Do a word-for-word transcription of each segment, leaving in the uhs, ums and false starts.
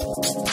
Yeah.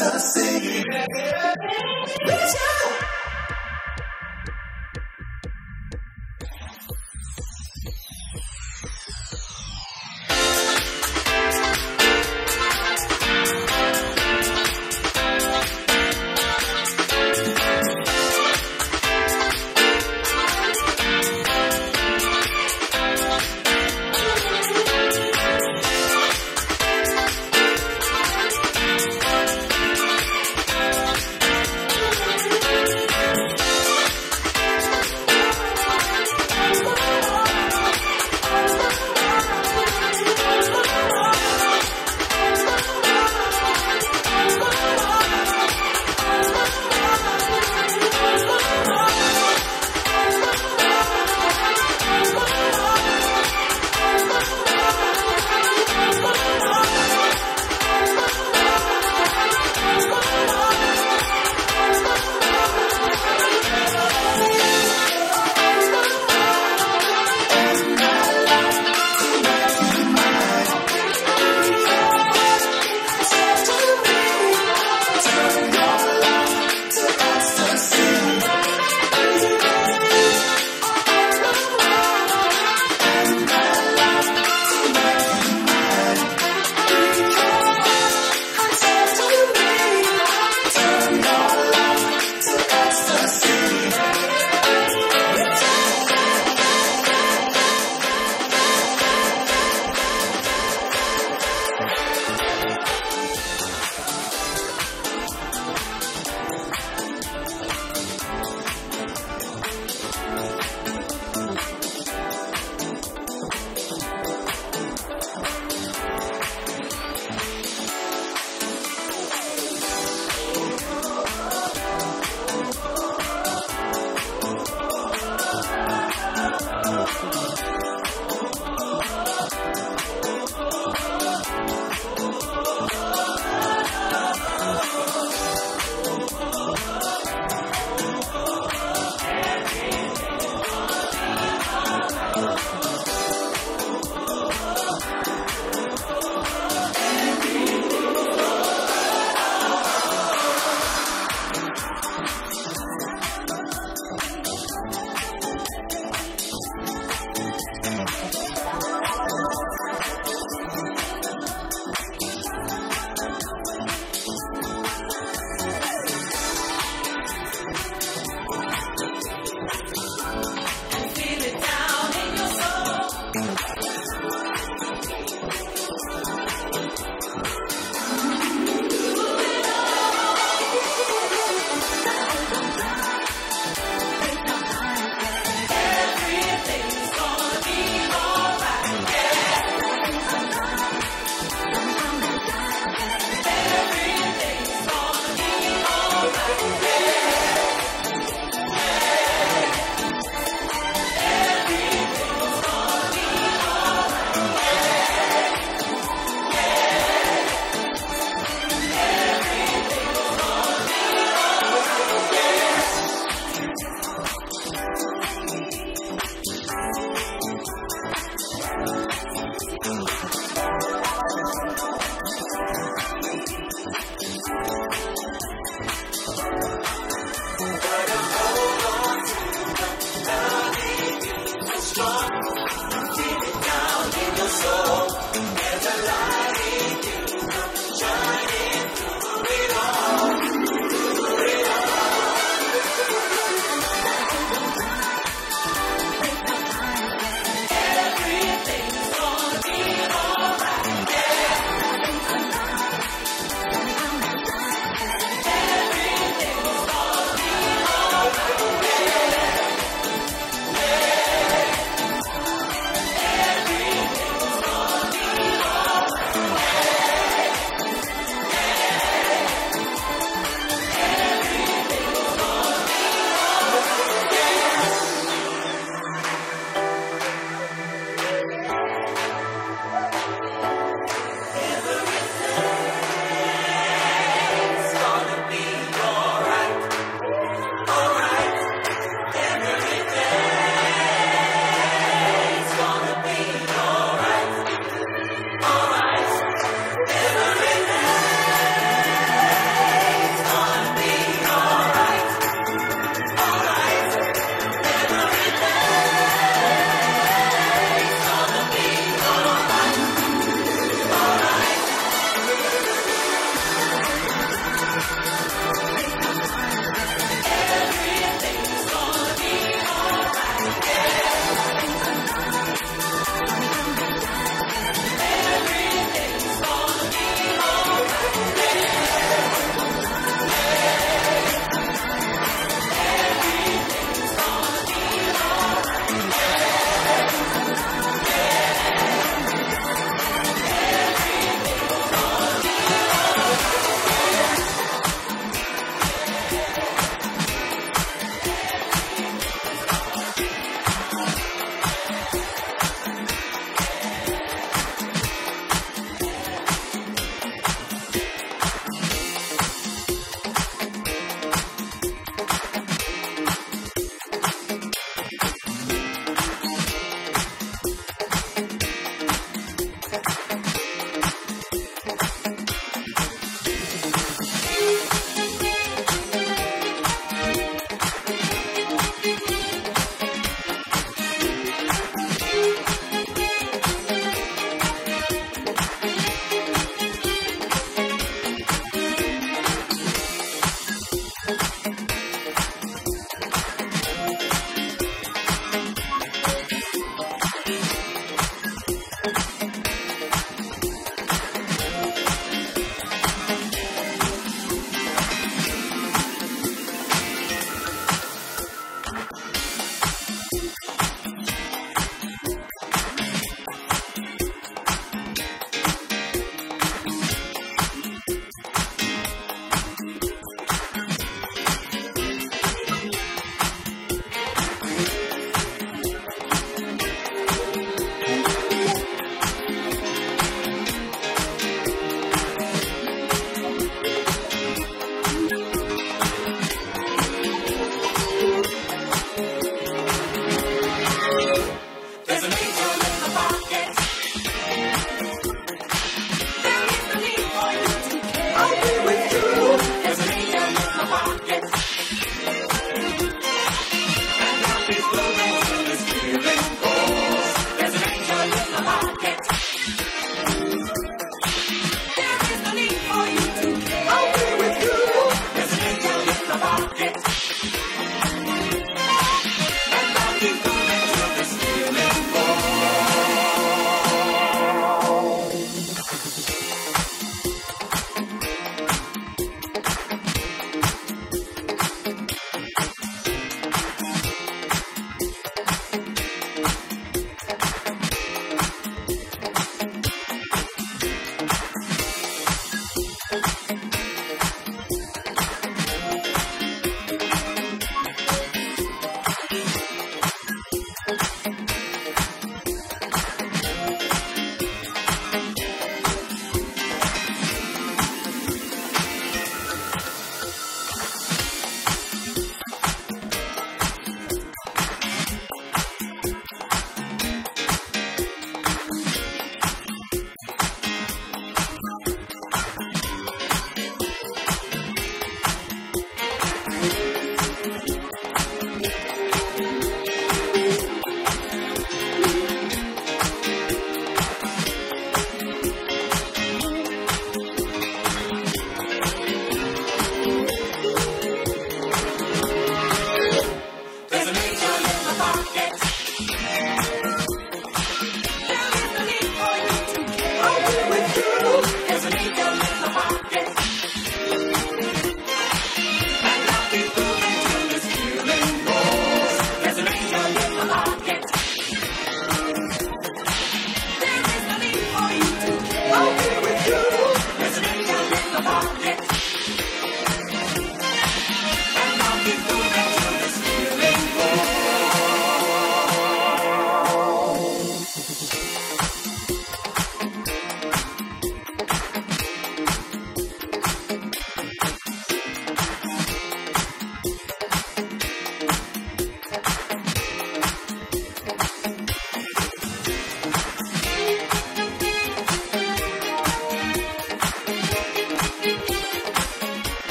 so singing. Reach out.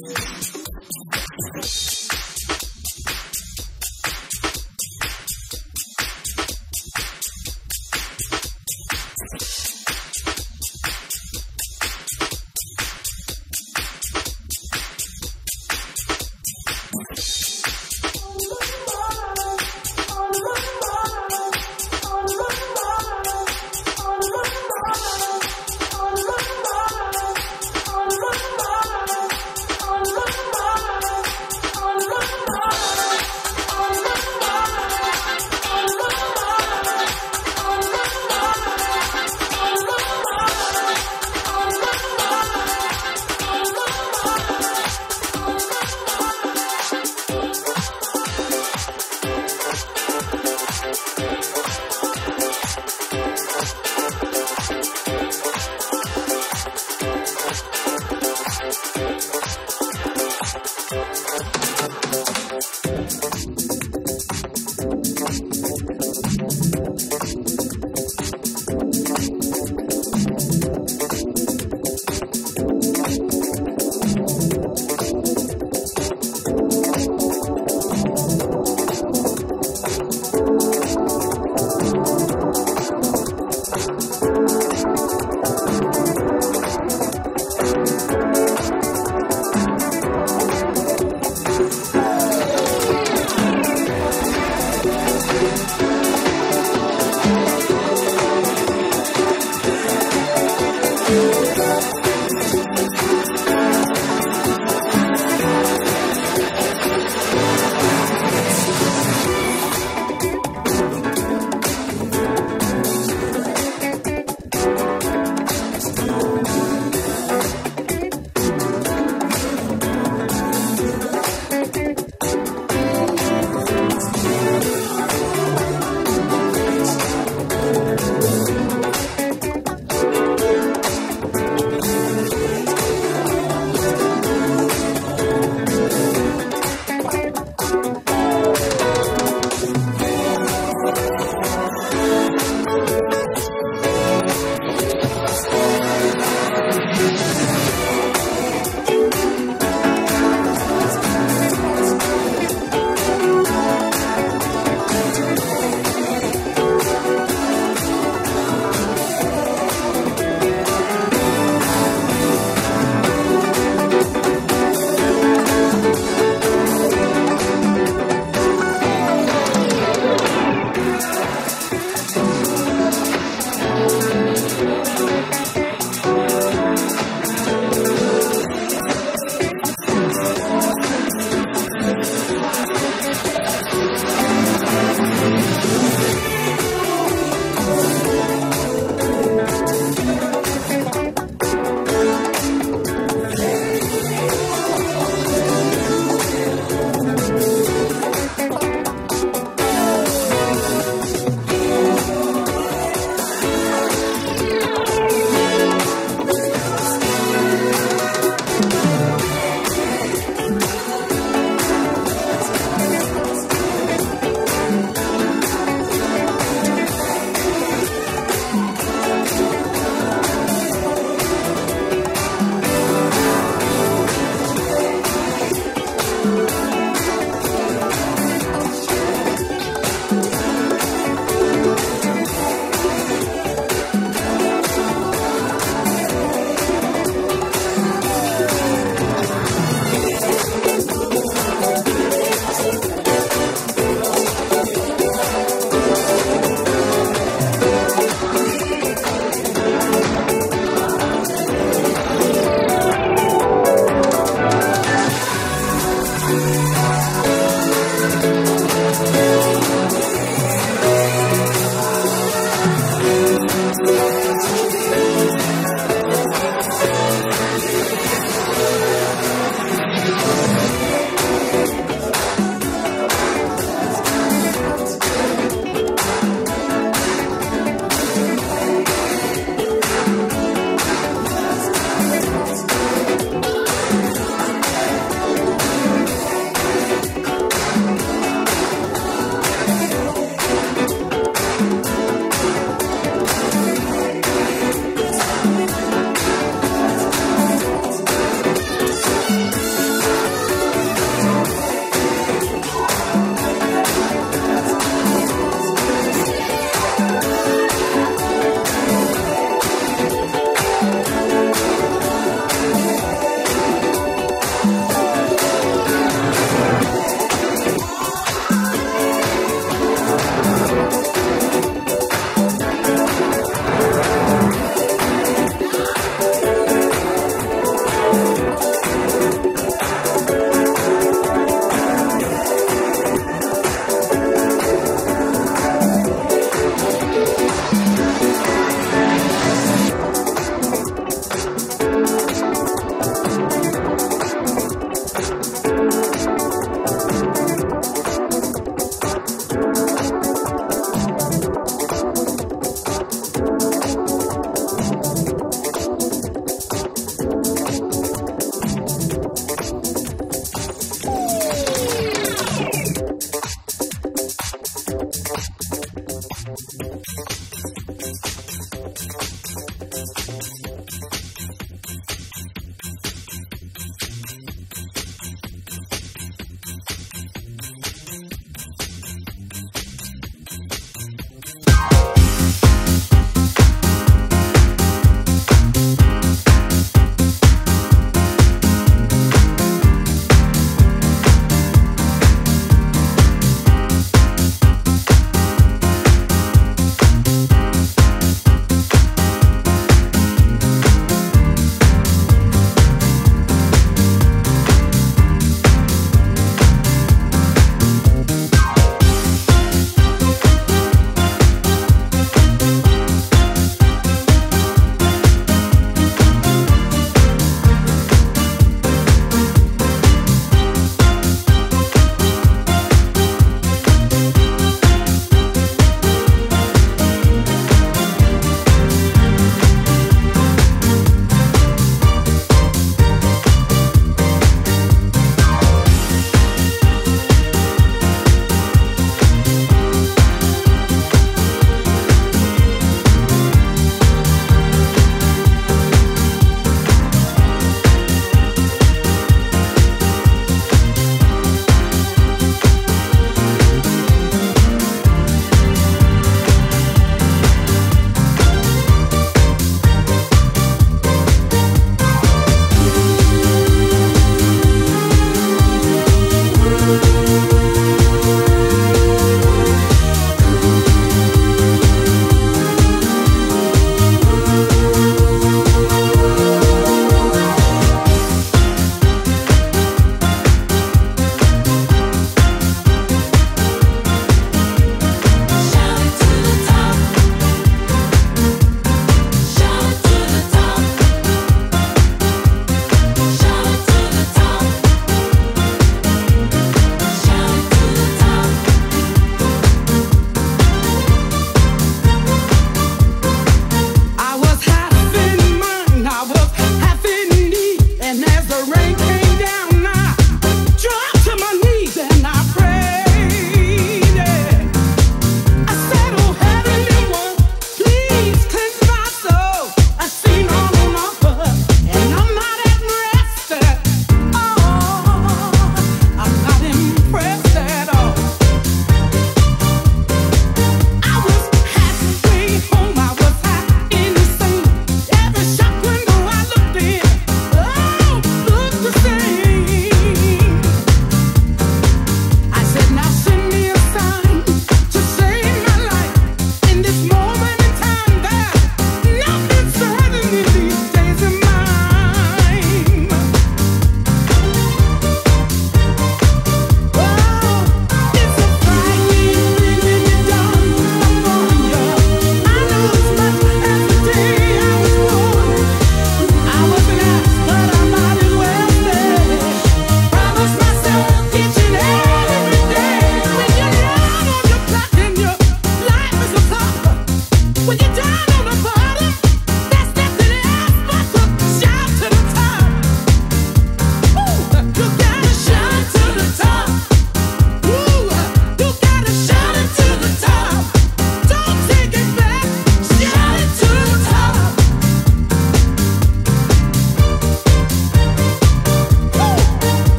We'll be right back.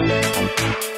We'll be right back.